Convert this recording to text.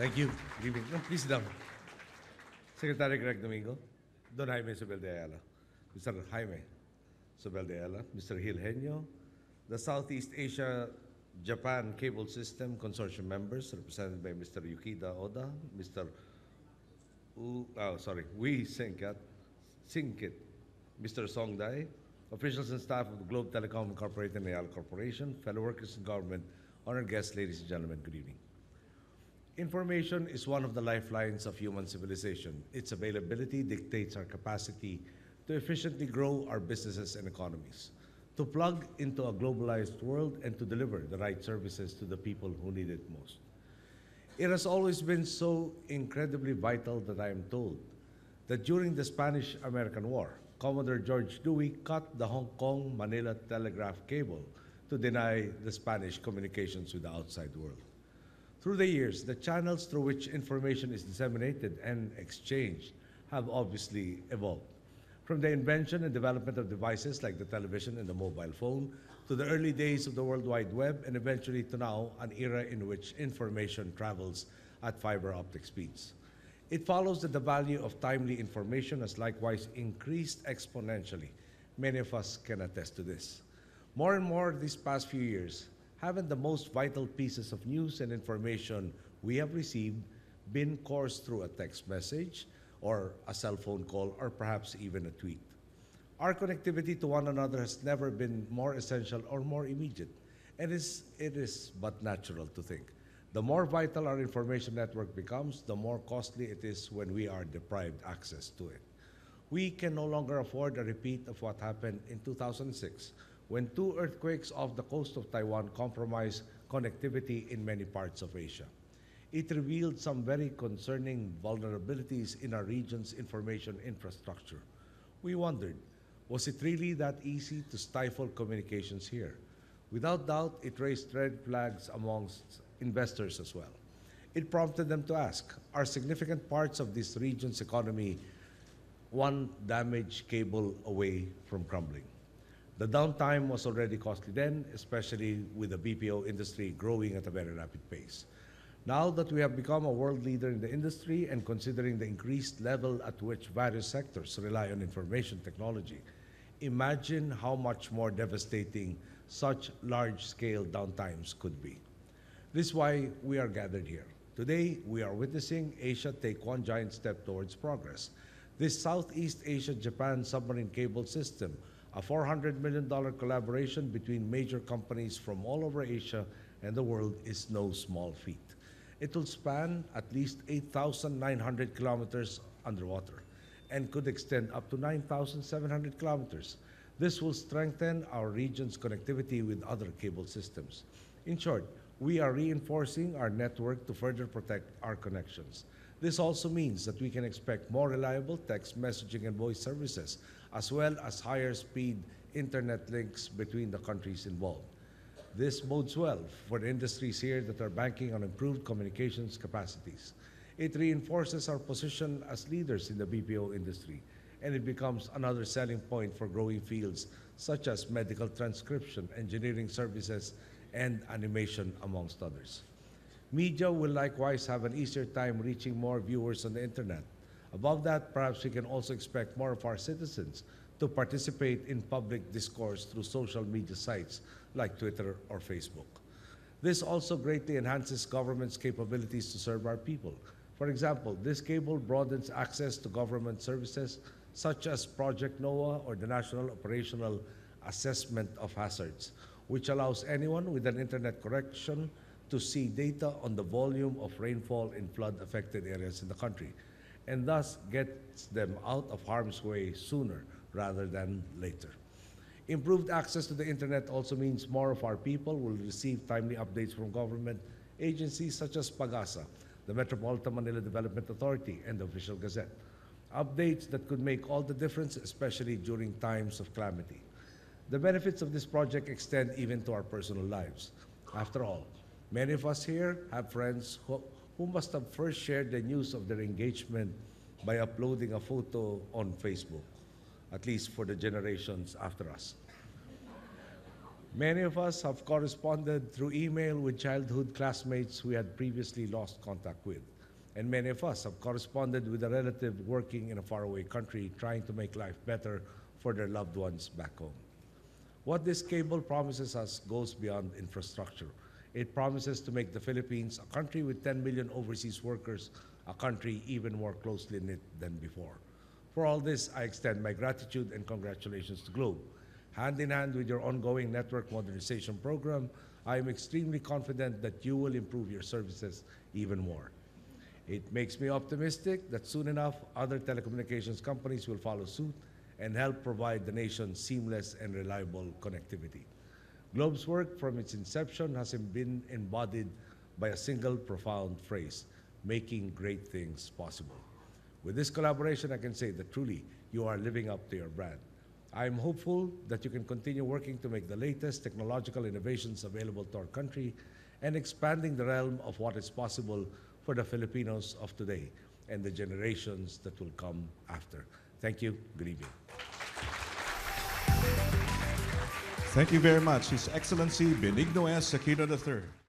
Thank you. Good evening. No, please down. Secretary Greg Domingo, Don Jaime Zóbel de Ayala, Mr. Jaime Zóbel de Ayala, Mr. Gil Henyo, the Southeast Asia-Japan Cable System Consortium members, represented by Mr. Yukita Oda, Mr. We Singkat Singkit, Mr. Song Dai, officials and staff of the Globe Telecom Incorporated and Ayala Corporation, fellow workers in government, honored guests, ladies and gentlemen, good evening. Information is one of the lifelines of human civilization. Its availability dictates our capacity to efficiently grow our businesses and economies, to plug into a globalized world, and to deliver the right services to the people who need it most. It has always been so incredibly vital that I am told that during the Spanish-American War, Commodore George Dewey cut the Hong Kong-Manila telegraph cable to deny the Spanish communications with the outside world. Through the years, the channels through which information is disseminated and exchanged have obviously evolved. From the invention and development of devices like the television and the mobile phone, to the early days of the World Wide Web, and eventually to now, an era in which information travels at fiber optic speeds. It follows that the value of timely information has likewise increased exponentially. Many of us can attest to this. More and more these past few years, haven't the most vital pieces of news and information we have received been coursed through a text message or a cell phone call or perhaps even a tweet? Our connectivity to one another has never been more essential or more immediate, and it is but natural to think. The more vital our information network becomes, the more costly it is when we are deprived access to it. We can no longer afford a repeat of what happened in 2006, when two earthquakes off the coast of Taiwan compromised connectivity in many parts of Asia. It revealed some very concerning vulnerabilities in our region's information infrastructure. We wondered, was it really that easy to stifle communications here? Without doubt, it raised red flags amongst investors as well. It prompted them to ask, are significant parts of this region's economy one damaged cable away from crumbling? The downtime was already costly then, especially with the BPO industry growing at a very rapid pace. Now that we have become a world leader in the industry and considering the increased level at which various sectors rely on information technology, imagine how much more devastating such large-scale downtimes could be. This is why we are gathered here. Today, we are witnessing Asia take one giant step towards progress. This Southeast Asia-Japan submarine cable system, a $400 million collaboration between major companies from all over Asia and the world, is no small feat. It will span at least 8,900 kilometers underwater and could extend up to 9,700 kilometers. This will strengthen our region's connectivity with other cable systems. In short, we are reinforcing our network to further protect our connections. This also means that we can expect more reliable text messaging and voice services, as well as higher speed internet links between the countries involved. This bodes well for the industries here that are banking on improved communications capacities. It reinforces our position as leaders in the BPO industry, and it becomes another selling point for growing fields such as medical transcription, engineering services, and animation, amongst others. Media will likewise have an easier time reaching more viewers on the internet. Above that, perhaps we can also expect more of our citizens to participate in public discourse through social media sites like Twitter or Facebook. This also greatly enhances government's capabilities to serve our people. For example, this cable broadens access to government services such as Project NOAA or the National Operational Assessment of Hazards, which allows anyone with an internet connection to see data on the volume of rainfall in flood-affected areas in the country, and thus gets them out of harm's way sooner rather than later. Improved access to the internet also means more of our people will receive timely updates from government agencies such as Pagasa, the Metropolitan Manila Development Authority, and the Official Gazette. Updates that could make all the difference, especially during times of calamity. The benefits of this project extend even to our personal lives. After all, many of us here have friends who must have first shared the news of their engagement by uploading a photo on Facebook, at least for the generations after us. Many of us have corresponded through email with childhood classmates we had previously lost contact with. And many of us have corresponded with a relative working in a faraway country trying to make life better for their loved ones back home. What this cable promises us goes beyond infrastructure. It promises to make the Philippines a country with 10 million overseas workers, a country even more closely knit than before. For all this, I extend my gratitude and congratulations to Globe. Hand in hand with your ongoing network modernization program, I am extremely confident that you will improve your services even more. It makes me optimistic that soon enough, other telecommunications companies will follow suit and help provide the nation seamless and reliable connectivity. Globe's work from its inception has been embodied by a single profound phrase, making great things possible. With this collaboration, I can say that truly you are living up to your brand. I am hopeful that you can continue working to make the latest technological innovations available to our country and expanding the realm of what is possible for the Filipinos of today and the generations that will come after. Thank you. Good evening. Thank you very much, His Excellency Benigno S. Aquino III.